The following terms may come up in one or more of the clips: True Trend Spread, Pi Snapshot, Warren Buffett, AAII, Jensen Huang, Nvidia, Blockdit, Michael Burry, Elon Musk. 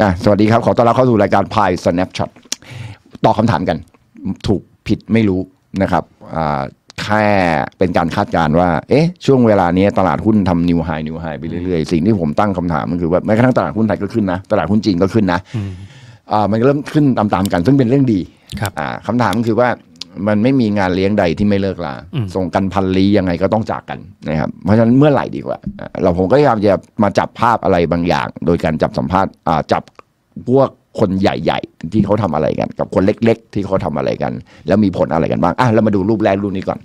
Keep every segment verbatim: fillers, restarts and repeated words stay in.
อ่ะสวัสดีครับขอต้อนรับเข้าสู่รายการ Pi Snapshot ตอบคำถามกันถูกผิดไม่รู้นะครับอ่าแค่เป็นการคาดการณ์ว่าเอ๊ะช่วงเวลานี้ตลาดหุ้นทำนิวไฮนิวไฮไปเรื่อยๆสิ่งที่ผมตั้งคำถามมันคือว่าแม้กระทั่งตลาดหุ้นไทยก็ขึ้นนะตลาดหุ้นจีนก็ขึ้นนะอ่ามันเริ่มขึ้นตามๆกันซึ่งเป็นเรื่องดีครับอ่าคำถามก็คือว่ามันไม่มีงานเลี้ยงใดที่ไม่เลิกลาส่งกันพันลี้ยังไงก็ต้องจากกันนะครับเพราะฉะนั้นเมื่อไหร่ดีกว่าเราผมก็พยายามจะมาจับภาพอะไรบางอย่างโดยการจับสัมภาษณ์จับพวกคนใหญ่ๆที่เขาทำอะไรกันกับคนเล็กๆที่เขาทำอะไรกันแล้วมีผลอะไรกันบ้างอ่ะเรามาดูรูปแรกรูปนี้ก่อน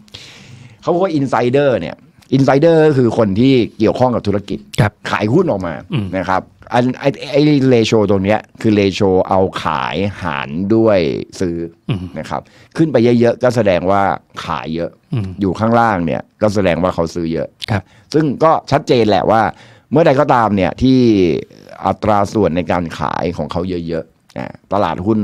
เขาบอกว่าอินไซเดอร์เนี่ยอินไซเดอร์คือคนที่เกี่ยวข้องกับธุรกิจขายหุ้นออกมานะครับอันไอไอเรโชตรงเนี้ยคือเรโชเอาขายหารด้วยซื้อนะครับขึ้นไปเยอะๆก็แสดงว่าขายเยอะอยู่ข้างล่างเนี่ยก็แสดงว่าเขาซื้อเยอะซึ่งก็ชัดเจนแหละว่าเมื่อใดก็ตามเนี่ยที่อัตราส่วนในการขายของเขาเยอะๆตลาดหุ้น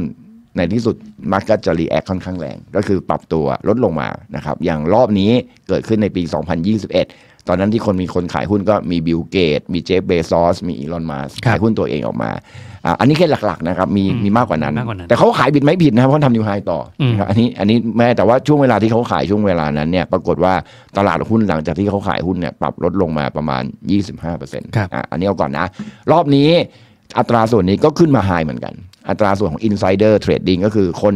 ในที่สุดมักจะรีแอคค่อนข้างแรงก็คือปรับตัวลดลงมานะครับอย่างรอบนี้เกิดขึ้นในปีสองพันยี่สิบเอ็ดตอนนั้นที่คนมีคนขายหุ้นก็มีบิลเกตมีเจฟเบซอสมีอีลอนมัสขายหุ้นตัวเองออกมาอันนี้แค่หลักๆนะครับมีมีมากกว่านั้นแต่เขาขายบิดไม่ผิดนะครับเพราะทำนิวไฮต่ออันนี้อันนี้แม้แต่ว่าช่วงเวลาที่เขาขายช่วงเวลานั้นเนี่ยปรากฏว่าตลาดหุ้นหลังจากที่เขาขายหุ้นเนี่ยปรับลดลงมาประมาณ ยี่สิบห้าเปอร์เซ็นต์ อันนี้เอาก่อนนะรอบนี้อัตราส่วนนี้ก็ขึ้นมาไฮเหมือนกันอัตราส่วนของ insider trading ก็คือคน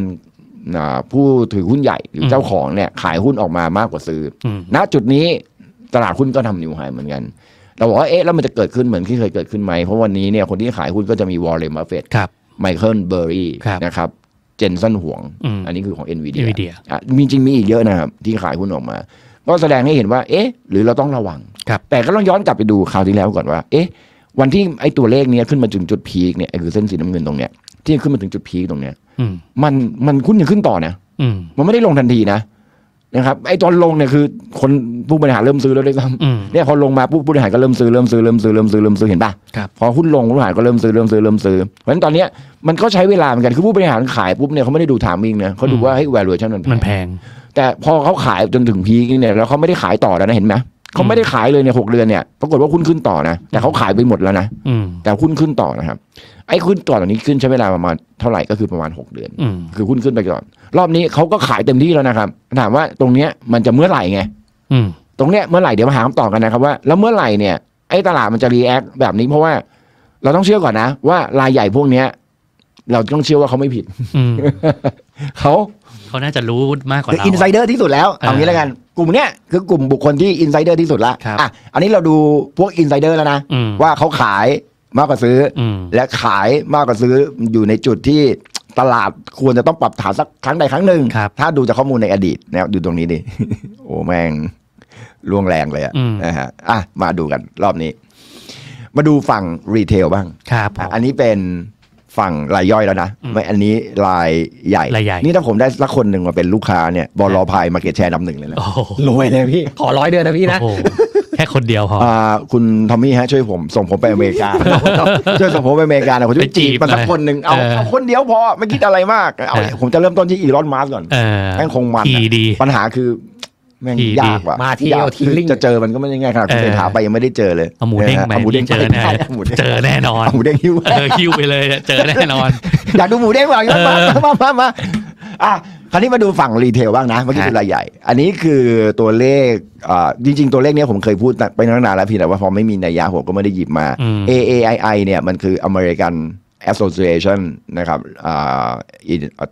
ผู้ถือหุ้นใหญ่หรือเจ้าของเนี่ยขายหุ้นออกมามากกว่าซื้อณจุดนี้ตลาดหุ้นก็ทำนิวไฮเหมือนกันเราบอกว่าเอ๊ะแล้วมันจะเกิดขึ้นเหมือนที่เคยเกิดขึ้นไหมเพราะวันนี้เนี่ยคนที่ขายหุ้นก็จะมี Warren Buffett Michael Burry นะครับ Jensen Huang อันนี้คือของ Nvidia มีจริงมีอีกเยอะนะครับที่ขายหุ้นออกมาก็แสดงให้เห็นว่าเอ๊ะหรือเราต้องระวังแต่ก็ต้องย้อนกลับไปดูคราวที่แล้วก่อนว่าเอ๊ะวันที่ไอ้ตัวเลขนี้ขึ้นมาถึงจุดพีคเนี่ยคือเส้นสีน้ำเงินตรงเนี้ยที่ขึ้นมาถึงจุดพีคตรงเนี้ยมันมันคุ้นยังขึ้นต่อนะมันไม่ได้ลงทันทีนะนะครับไอ้ตอนลงเนี่ยคือคนผู้บริหารเริ่มซื้อแล้วด้วยซ้ำเนี่ยพอลงมาผู้บริหารก็เริ่มซื้อเริ่มซื้อเริ่มซื้อเริ่มซื้อเริ่มซื้อเห็นป่ะพอหุ้นลงผู้บริหารก็เริ่มซื้อเริ่มซื้อเริ่มซื้อเพราะฉะนั้นตอนเนี้ยมันก็ใช้เวลาเหมือนกันคือผู้บริหารขายปุ๊บเนี่ยเขาไม่ได้ดูถามมิ่งนะเขาดูว่าให้ valuation มันแพงแต่พอเขาขายจนถึงพีคเนี่ยแล้วเขาไม่ได้ขายต่อแล้วนะเห็นไหมเขาไม่ได้ขายเลยเนี่ยหกเดือนเนี่ยปรากฏว่าหุ้นขึ้นต่อนะแต่เขาขายไปหมดแล้วนะแต่หุ้นขึ้นต่อนะครับไอ้หุ้นต่อตอนนี้ขึ้นใช้เวลาประมาณเท่าไหร่ก็คือประมาณหกเดือนคือหุ้นขึ้นไปก่อนรอบนี้เขาก็ขายเต็มที่แล้วนะครับถามว่าตรงเนี้ยมันจะเมื่อไหร่ไงตรงเนี้ยเมื่อไหร่เดี๋ยวมาหาคำตอบกันนะครับว่าแล้วเมื่อไหร่เนี่ยไอ้ตลาดมันจะรีแอคแบบนี้เพราะว่าเราต้องเชื่อก่อนนะว่ารายใหญ่พวกเนี้ยเราต้องเชื่อว่าเขาไม่ผิดเขาเขาน่าจะรู้มากกว่าเราอินไซเดอร์ที่สุดแล้วเอางี้แล้วกันกลุ่มเนี้ยคือกลุ่มบุคคลที่อินไซเดอร์ที่สุดละอ่ะอันนี้เราดูพวกอินไซเดอร์แล้วนะว่าเขาขายมากกว่าซื้อและขายมากกว่าซื้ออยู่ในจุดที่ตลาดควรจะต้องปรับฐานสักครั้งใดครั้งหนึ่งถ้าดูจากข้อมูลในอดีตนะดูตรงนี้ดิโอ้แม่งล่วงแรงเลยอ่ะนะฮะอ่ะมาดูกันรอบนี้มาดูฝั่งรีเทลบ้างอันนี้เป็นฝั่งรายย่อยแล้วนะไม่อันนี้รายใหญ่นี่ถ้าผมได้สักคนหนึ่งมาเป็นลูกค้าเนี่ยบลอพายมาเก็ตแชร์ลำหนึ่งเลยนะรวยเลยพี่ขอร้อยเดือนนะพี่นะแค่คนเดียวพอคุณทอมมี่ฮะช่วยผมส่งผมไปอเมริกาช่วยส่งผมไปอเมริกาหน่อยผมจะจีบมาสักคนหนึ่งเอาคนเดียวพอไม่คิดอะไรมากเอาผมจะเริ่มต้นที่อีลอนมัสก์ก่อนแม่งคงมันปัญหาคือแม่งยากว่ะมาเที่ยวทีลิงจะเจอมันก็ไม่ง่ายขนาดคุณเศรษฐาไปยังไม่ได้เจอเลยเอาหมูเด้งไปเจอแน่เจอแน่นอนหมูเด้งคิวเออคิวไปเลยเจอแน่นอนอยากดูหมูเด้งบ้างมามามามาอ่ะคราวนี้มาดูฝั่งรีเทลบ้างนะเมื่อกี้คือรายใหญ่อันนี้คือตัวเลขอ่าจริงๆตัวเลขนี้ผมเคยพูดไปตั้งนานแล้วพี่แต่ว่าพอไม่มีนัยยะผมก็ไม่ได้หยิบมา เอ เอ ไอ ไอ เนี่ยมันคือ American Association นะครับอ่า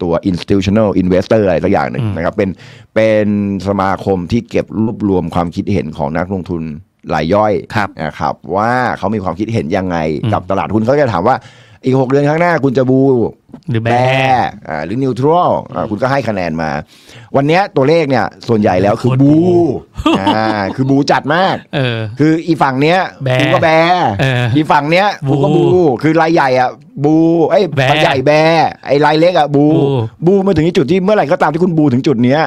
ตัว Institutional Investor อะไรสักอย่างหนึ่งนะครับเป็นเป็นสมาคมที่เก็บรวบรวมความคิดเห็นของนักลงทุนรายย่อยนะครับว่าเขามีความคิดเห็นยังไงกับตลาดหุ้นเขาจะถามว่าอีกหกเดือนข้างหน้าคุณจะบูหรือแบหรือนิวทรัลคุณก็ให้คะแนนมาวันนี้ตัวเลขเนี่ยส่วนใหญ่แล้วคือบูอ่าคือบูจัดมากคืออีฝั่งเนี้ยกูก็แบอีฝั่งเนี้ยกูก็บูคือรายใหญ่อ่ะบูไอ้รายใหญ่แบไอ้รายเล็กอ่ะบูบูมาถึงจุดที่เมื่อไหร่ก็ตามที่คุณบูถึงจุดเนี้ย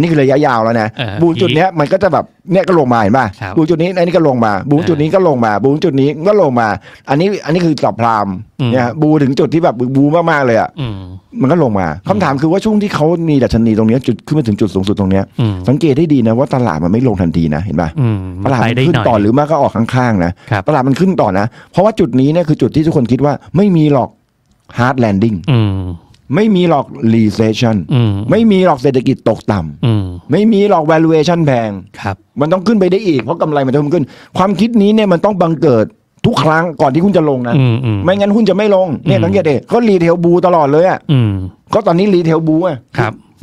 นี่คือระยะยาวแล้วนะบูจุดเนี้ยมันก็จะแบบเนี่ยก็ลงมาเห็นป่ะบูจุดนี้ไอ้นี่ก็ลงมาบูจุดนี้ก็ลงมาบูจุดนี้ก็ลงมาอันนี้อันนี้คือสับพรามเนี่ยบูถึงจุดที่แบบบูมากๆเลยอ่ะมันก็ลงมาคำถามคือว่าช่วงที่เขามีดัชนีตรงนี้จุดขึ้นมาถึงจุดสูงสุดตรงนี้สังเกตได้ดีนะว่าตลาด มันไม่ลงทันทีนะเห็นป่ะตลาดมันขึ้นต่อหรือมากก็ออกข้างๆนะตลาดมันขึ้นต่อนะเพราะว่าจุดนี้เนี่ยคือจุดที่ทุกคนคิดว่าไม่มีหรอกฮาร์ดแลนดิ้งไม่มีหรอก recession ไม่มีหรอกเศรษฐกิจตกต่ำไม่มีหรอก valuation แพงมันต้องขึ้นไปได้อีกเพราะกำไรมันต้องขึ้นความคิดนี้เนี่ยมันต้องบังเกิดทุกครั้งก่อนที่หุ้นจะลงนะไม่งั้นหุ้นจะไม่ลงเนี่ยสังเกตเองก็รีเทลบูตลอดเลยอ่ะก็ตอนนี้รีเทลบูอ่ะ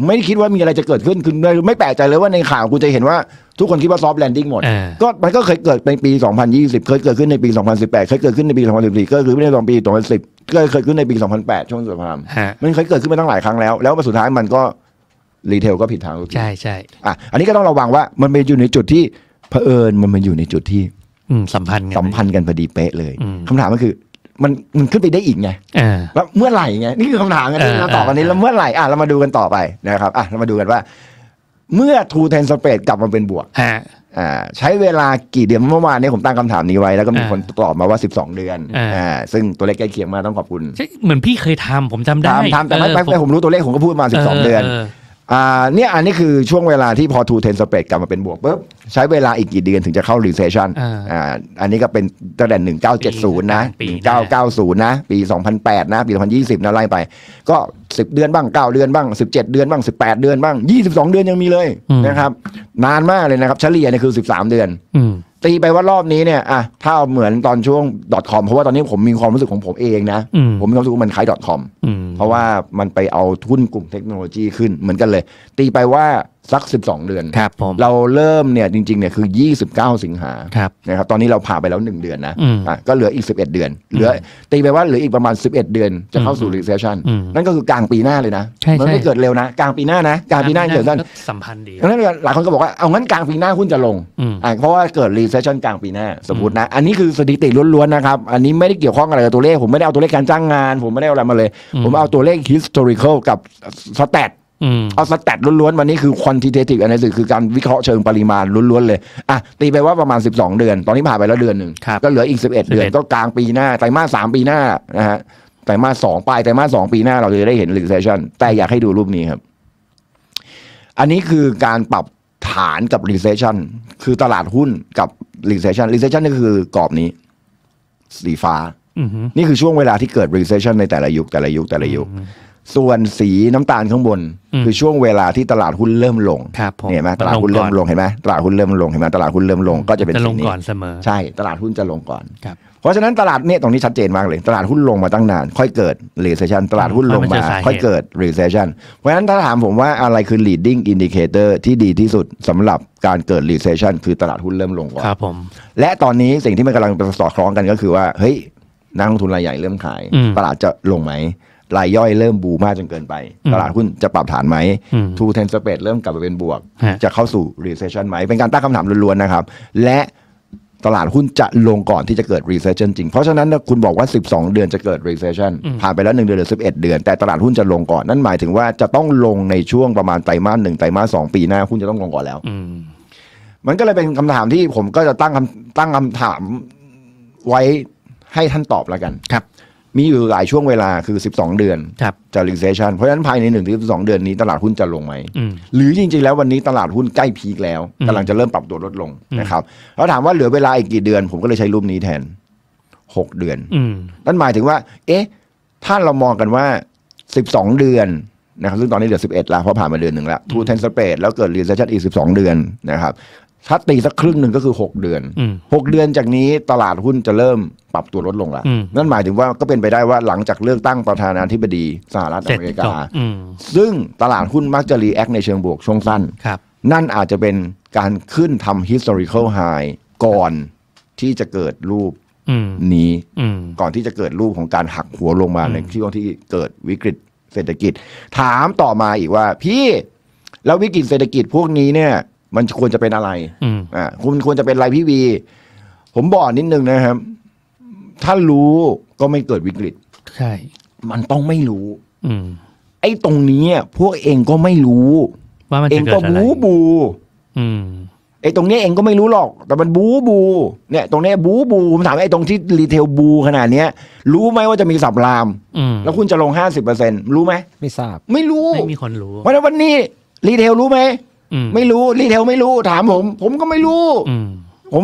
ไม่คิดว่ามีอะไรจะเกิดขึ้นคือไม่แปลกใจเลยว่าในข่าวกูจะเห็นว่าทุกคนคิดว่าซอฟต์แลนดิ้งหมดก็มันก็เคยเกิดในปีสองพันยี่สิบเคยเกิดขึ้นในปีสองพันสิบแปดเคยเกิดขึ้นในปีสองพันสิบสี่ก็คือในสองปีสองพันสิบก็เคยขึ้นในปีสองพันแปดช่วงสงครามมันเคยเกิดขึ้นมาตั้งหลายครั้งแล้วแล้วสุดท้ายมันก็รีเทลก็ผิดทางใช่ใช่อ่ะอันนี้ก็ต้องระวังว่ามันไปอยู่ในจุดที่เผอิญมันมาอยู่ในจุดที่สัมพันธ์สัมพันธ์กันพอดีเป๊ะเลยคำถามก็คือมันมันขึ้นไปได้อีกไงแล้วเมื่อไหร่ไงนี่คือคำถามกันที่เราตอบกันนี้แล้วเมื่อไหร่อ่ะเรามาดูกันต่อไปนะครับอ่ะเรามาดูกันว่าเมื่อ True Trend Spread กลับมาเป็นบวกอ่าใช้เวลากี่เดือนเมื่อวานนี้ผมตั้งคำถามนี้ไว้แล้วก็มีคนตอบมาว่าสิบสองเดือนอ่าซึ่งตัวเลขใกล้เคียงมาต้องขอบคุณเหมือนพี่เคยทำผมจำได้ทำแต่ไม่แต่ผมรู้ตัวเลขผมก็พูดมาสิบสองเดือนอ่าเนี่ยอันนี้คือช่วงเวลาที่พอ True Trend Spread กลับมาเป็นบวกปุ๊บใช้เวลาอีกกี่เดือนถึงจะเข้า recession อ่าอันนี้ก็เป็นตั้งแต่หนึ่งพันเก้าร้อยเจ็ดสิบนะหนึ่งพันเก้าร้อยเก้าสิบนะปีสองพันแปดนะปีสองพันยี่สิบนะไล่ไปก็สิบเดือนบ้างเก้าเดือนบ้างสิบเจ็ดเดือนบ้างสิบแปดเดือนบ้างยี่สิบสองเดือนยังมีเลยนะครับนานมากเลยนะครับเฉลี่ยเนี่ยคือสิบสามเดือนตีไปว่ารอบนี้เนี่ยอ่ะถ้าเหมือนตอนช่วง .com เพราะว่าตอนนี้ผมมีความรู้สึกของผมเองนะผมมีความรู้สึกว่ามันคล้าย .com เพราะว่ามันไปเอาทุนกลุ่มเทคโนโลยีขึ้นเหมือนกันเลยตีไปว่าสักสิบสองเดือนครับผมเราเริ่มเนี่ยจริงๆเนี่ยคือยี่สิบเก้าสิงหานะครับตอนนี้เราผ่านไปแล้วหนึ่งเดือนนะอ่ะก็เหลืออีกสิบเอ็ดเดือนเหลือตีไปว่าเหลืออีกประมาณสิบเอ็ดเดือนจะเข้าสู่ recession นั่นก็คือกลางปีหน้าเลยนะมันไม่เกิดเร็วนะกลางปีหน้านะกลางปีหน้าเกิดนั่นสัมพันธ์ดีงั้นหลายคนก็บอกว่าเอางั้นกลางปีหน้าหุ้นจะลงอ่ะเพราะว่าเกิด recession กลางปีหน้าสมมุตินะอันนี้คือสถิติล้วนๆนะครับอันนี้ไม่ได้เกี่ยวข้องอะไรกับตัวเลขผมไม่ได้เอาตัวเลขการจ้างงานผมไม่ได้เอาอะไรมาเลยผมเอาตัวเลข historical กับ statเอาสแตทล้วนๆวันนี้คือ quantitative analysis คือการวิเคราะห์เชิงปริมาณล้วนๆเลยอ่ะตีไปว่าประมาณสิบสองเดือนตอนนี้ผ่านไปแล้วเดือนหนึ่งก็เหลืออีกสิบเอ็ดเดือนก็กลางปีหน้าไตรมาสสามปีหน้านะฮะไตรมาสสองปลายไตรมาสสองปีหน้าเราจะได้เห็น recession แต่อยากให้ดูรูปนี้ครับอันนี้คือการปรับฐานกับ recession คือตลาดหุ้นกับ recession recession นี่คือกรอบนี้สีฟ้านี่คือช่วงเวลาที่เกิด recession ในแต่ละยุคแต่ละยุคแต่ละยุคส่วนสีน้ำตาลข้างบนคือช่วงเวลาที่ตลาดหุ้นเริ่มลงเห็นไหมตลาดหุ้นเริ่มลงเห็นไหมตลาดหุ้นเริ่มลงเห็นไหมตลาดหุ้นเริ่มลงก็จะเป็นสีนี้ใช่ตลาดหุ้นจะลงก่อนเพราะฉะนั้นตลาดเนี่ยตรงนี้ชัดเจนมากเลยตลาดหุ้นลงมาตั้งนานค่อยเกิด recession ตลาดหุ้นลงมาค่อยเกิด recession เพราะฉะนั้นถ้าถามผมว่าอะไรคือ leading indicator ที่ดีที่สุดสำหรับการเกิด recession คือตลาดหุ้นเริ่มลงก่อนและตอนนี้สิ่งที่มันกำลังสอดคล้องกันก็คือว่าเฮ้ยนักลงทุนรายใหญ่เริ่มขายตลาดจะลงไหมรายย่อยเริ่มบูมากจนเกินไปตลาดหุ้นจะปรับฐานไหม True Trend Spread เริ่มกลับไปเป็นบวกจะเข้าสู่ recession ไหมเป็นการตั้งคำถามล้วนๆนะครับและตลาดหุ้นจะลงก่อนที่จะเกิด recession จริงเพราะฉะนั้นคุณบอกว่าสิบสองเดือนจะเกิด recession ผ่านไปแล้วหนึ่งเดือนหรือสิบเอ็ดเดือนแต่ตลาดหุ้นจะลงก่อนนั่นหมายถึงว่าจะต้องลงในช่วงประมาณไตรมาสหนึ่งไตรมาสสองปีหน้าหุ้นจะต้องลงก่อนแล้วมันก็เลยเป็นคำถามที่ผมก็จะตั้งคำตั้งคำถามไว้ให้ท่านตอบแล้วกันครับมีอยู่หลายช่วงเวลาคือสิบสองเดือนจะ recession เพราะฉะนั้นภายในหนึ่งถึงสิบสองเดือนนี้ตลาดหุ้นจะลงไหมหรือจริงๆแล้ววันนี้ตลาดหุ้นใกล้พีคแล้วกำลังจะเริ่มปรับตัวลดลงนะครับแล้วถามว่าเหลือเวลาอีกกี่เดือนผมก็เลยใช้รูปนี้แทนหกเดือนนั่นหมายถึงว่าเอ๊ะถ้าเรามองกันว่าสิบสองเดือนนะครับซึ่งตอนนี้เหลือสิบเอ็ดแล้วเพราะผ่านมาเดือนหนึ่งแล้ว True Trend Spread แล้วเกิด recession อีกสิบสองเดือนนะครับถ้าตีสักครึ่งหนึ่งก็คือหกเดือนหกเดือนจากนี้ตลาดหุ้นจะเริ่มปรับตัวลดลงละนั่นหมายถึงว่าก็เป็นไปได้ว่าหลังจากเลือกตั้งประธานาธิบดีสหรัฐอเมริกาซึ่งตลาดหุ้นมักจะรีแอคในเชิงบวกช่วงสั้นนั่นอาจจะเป็นการขึ้นทำ historical high ก่อนที่จะเกิดรูปนี้ก่อนที่จะเกิดรูปของการหักหัวลงมาในช่วงที่เกิดวิกฤตเศรษฐกิจถามต่อมาอีกว่าพี่แล้ววิกฤตเศรษฐกิจพวกนี้เนี่ยมันควรจะเป็นอะไรอ่าคุณควรจะเป็นอะไรพี่วีผมบอกนิดนึงนะครับถ้ารู้ก็ไม่เกิดวิกฤตใช่มันต้องไม่รู้อืมไอ้ตรงนี้พวกเองก็ไม่รู้ว่ามันเองก็บูบูอืมไอ้ตรงนี้เองก็ไม่รู้หรอกแต่มันบูบูเนี่ยตรงนี้บูบูผมถามไอ้ตรงที่รีเทลบูขนาดเนี้ยรู้ไหมว่าจะมีสับรามแล้วคุณจะลง ห้าสิบเปอร์เซ็นต์ รู้ไหมไม่ทราบไม่รู้ไม่มีคนรู้วันนี้รีเทลรู้ไหม ไม่รู้รีเทลไม่รู้ถามผมผมก็ไม่รู้ผม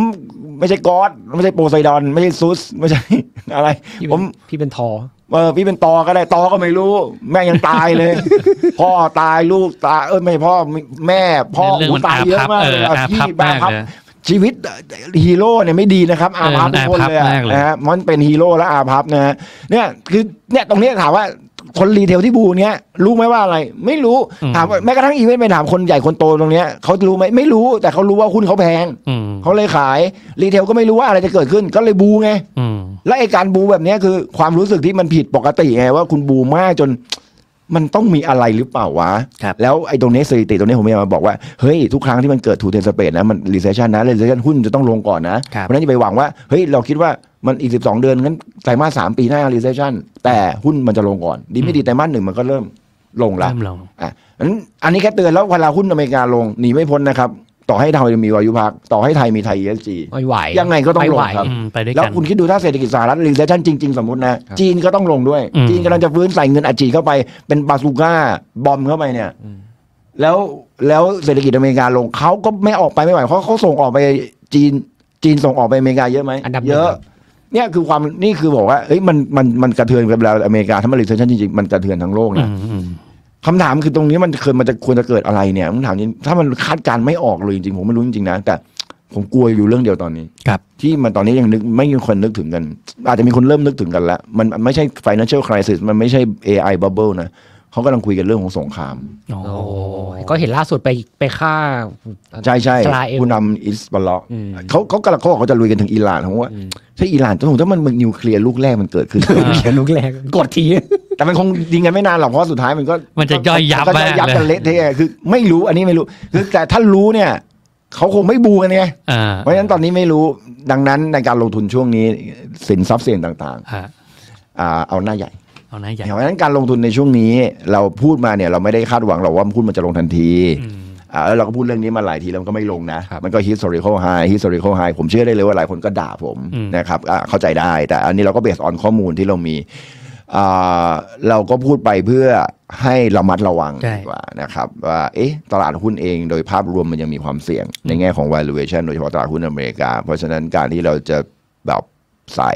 ไม่ใช่กอดไม่ใช่โปรไซดอนไม่ใช่ซูสไม่ใช่อะไรผมพี่เป็นทอเออพี่เป็นตอก็ได้ตอก็ไม่รู้แม่ยังตายเลย พ่อตายลูกตายเออไม่พ่อแม่พ่อตายเยอะมากเลยพี่บ้าครับชีวิตฮีโร่เนี่ยไม่ดีนะครับอาภัพทุกคนเลยนะฮะมันเป็นฮีโร่และอาภัพนะฮะเนี่ยคือเนี่ยตรงนี้ถามว่าคนรีเทลที่บูเนี้ยรู้ไหมว่าอะไรไม่รู้ถามแม้กระทั่งอีเวนต์ไปถามคนใหญ่คนโตตรงเนี้ยเขารู้ไหมไม่รู้แต่เขารู้ว่าหุ้นเขาแพงเขาเลยขายรีเทลก็ไม่รู้ว่าอะไรจะเกิดขึ้นก็เลยบูไงและไอการบูแบบเนี้ยคือความรู้สึกที่มันผิดปกติไงว่าคุณบูมากจนมันต้องมีอะไรหรือเปล่าวะแล้วไอ้ตรงนี้สถิติตรงนี้ผมมาบอกว่าเฮ้ยทุกครั้งที่มันเกิดทูเทนสเปดนะมันรีเซชชันนะรีเซชชันหุ้นจะต้องลงก่อนนะเพราะนั้นจะไปหวังว่าเฮ้ยเราคิดว่ามันอีกสิบสองเดือนงั้นไตรมาสสามปีหน้ารีเซชชันแต่หุ้นมันจะลงก่อนดีไม่ดีไตรมาสหนึ่งมันก็เริ่มลงละอ่ะนั้นอันนี้แค่เตือนแล้วเวลาหุ้นอเมริกาลงหนีไม่พ้นนะครับต่อให้ไทยมีวายุพักต่อให้ไทยมีไทย อี เอส จี ไม่ไหวยังไงก็ต้องลงครับแล้วคุณคิดดูถ้าเศรษฐกิจสหรัฐรีเซชชันจริงๆสมมตินะจีนก็ต้องลงด้วยจีนกำลังจะฟื้นใส่เงินอัดฉีดเข้าไปเป็นบาซูก้าบอมเข้าไปเนี่ยแล้วแล้วเศรษฐกิจอเมริกาลงเขาก็ไม่ออกไปไม่ไหวเพราะเขาส่งออกไปจีนจีนส่งออกไปอเมริกาเยอะไหมเยอะเนี่ยคือความนี่คือบอกว่าเอ้ยมันมันมันกระเทือนกับเราอเมริกาถ้ามันรีเซชชันจริงๆมันกระเทือนทั้งโลกนะคำถามคือตรงนี้มันเคยมันจะควรจะเกิดอะไรเนี่ยคำถามนี้ถ้ามันคาดการไม่ออกเลยจริงๆผมไม่รู้จริงๆนะแต่ผมกลัวอยู่เรื่องเดียวตอนนี้ที่มันตอนนี้ยังนึกไม่มีคนนึกถึงกันอาจจะมีคนเริ่มนึกถึงกันแล้วมันไม่ใช่ financial crisis มันไม่ใช่ เอ ไอ bubble นะเขากำลังคุยกันเรื่องของสงครามโอ้ก็เห็นล่าสุดไปไปฆ่าใช่ใช่ผู้นำอิสบัลล็อกเขาเขากำลังเขาบอกเขาจะลุยกันถึงอิหร่านผมว่าถ้าอิหร่านถ้ามันนิวเคลียร์ลูกแรกมันเกิดขึ้นนิวเคลียร์ลูกแรกกดทีแต่มันคงยิงกันไม่นานหรอกเพราะสุดท้ายมันก็มันจะย่อยยับมันจะยับกันเละเทะคือไม่รู้อันนี้ไม่รู้คือแต่ถ้ารู้เนี่ยเขาคงไม่บูกันไงเพราะฉะนั้นตอนนี้ไม่รู้ดังนั้นในการลงทุนช่วงนี้สินทรัพย์เสี่ยงต่างๆเอาหน้าใหญ่เพราะฉะนั้นการลงทุนในช่วงนี้เราพูดมาเนี่ยเราไม่ได้คาดหวังหรอกว่าหุ้นมันจะลงทันทีอ่าแล้วเราก็พูดเรื่องนี้มาหลายทีแล้วมันก็ไม่ลงนะมันก็ historical high historical high ผมเชื่อได้เลยว่าหลายคนก็ด่าผมนะครับเข้าใจได้แต่อันนี้เราก็เบสออนข้อมูลที่เรามีอ่าเราก็พูดไปเพื่อให้ระมัดระวังดีกว่านะครับว่าเอ๊ะตลาดหุ้นเองโดยภาพรวมมันยังมีความเสี่ยงในแง่ของ valuation โดยเฉพาะตลาดหุ้นอเมริกาเพราะฉะนั้นการที่เราจะแบบใส่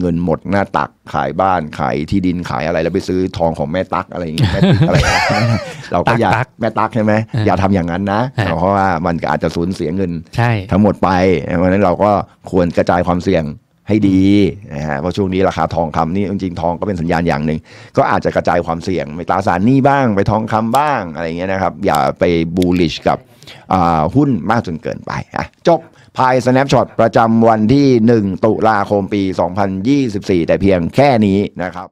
เงินหมดหน้าตักขายบ้านขายที่ดินขายอะไรแล้วไปซื้อทองของแม่ตักอะไรอย่างเงี้ยแม่ตักอะไรเราก็อย่าแม่ตักใช่ไหมอย่าทำอย่างนั้นนะเพราะว่ามันอาจจะสูญเสียเงินทั้งหมดไปเพราะฉะนั้นเราก็ควรกระจายความเสี่ยงให้ดีนะฮะเพราะช่วงนี้ราคาทองคำนี่จริงๆทองก็เป็นสัญญาณอย่างหนึ่งก็อาจจะกระจายความเสี่ยงไปตราสารหนี้บ้างไปทองคำบ้างอะไรเงี้ยนะครับอย่าไปบูลลิชกับหุ้นมากจนเกินไปอ่ะจบPi Snapshot ประจำวันที่หนึ่งตุลาคมปีสองพันยี่สิบสี่แต่เพียงแค่นี้นะครับ